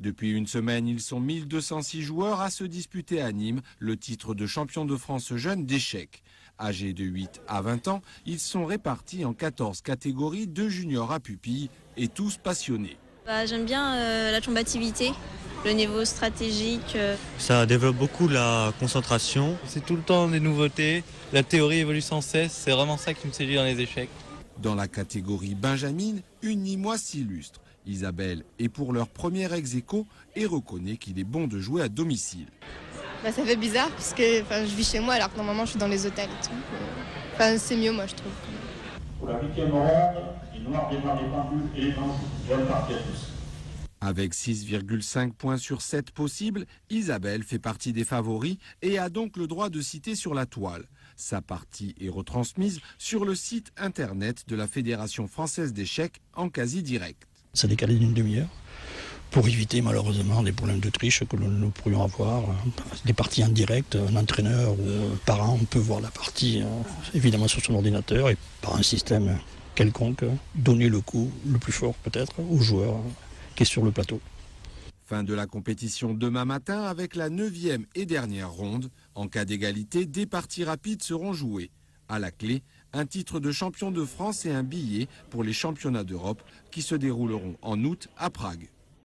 Depuis une semaine, ils sont 1206 joueurs à se disputer à Nîmes le titre de champion de France jeune d'échecs. Âgés de 8 à 20 ans, ils sont répartis en 14 catégories, de juniors à pupilles, et tous passionnés. J'aime bien la combativité, le niveau stratégique. Ça développe beaucoup la concentration. C'est tout le temps des nouveautés, la théorie évolue sans cesse, c'est vraiment ça qui me séduit dans les échecs. Dans la catégorie Benjamin, une Nîmoise s'illustre. Isabelle est pour leur premier ex-aequo et reconnaît qu'il est bon de jouer à domicile. Ça fait bizarre parce que je vis chez moi alors que normalement je suis dans les hôtels et tout. C'est mieux moi je trouve. Pour la 8e ronde, les noirs démarrent les pendus et les blancs viennent partir tous. Avec 6,5 points sur 7 possibles, Isabelle fait partie des favoris et a donc le droit de citer sur la toile. Sa partie est retransmise sur le site internet de la Fédération Française d'échecs en quasi-direct. C'est décalé d'une demi-heure pour éviter malheureusement les problèmes de triche que nous pourrions avoir. Des parties en direct, un entraîneur ou un parent, on peut voir la partie évidemment sur son ordinateur et par un système quelconque, donner le coup le plus fort peut-être au joueur qui est sur le plateau. Fin de la compétition demain matin avec la 9e et dernière ronde. En cas d'égalité, des parties rapides seront jouées. À la clé, un titre de champion de France et un billet pour les championnats d'Europe qui se dérouleront en août à Prague.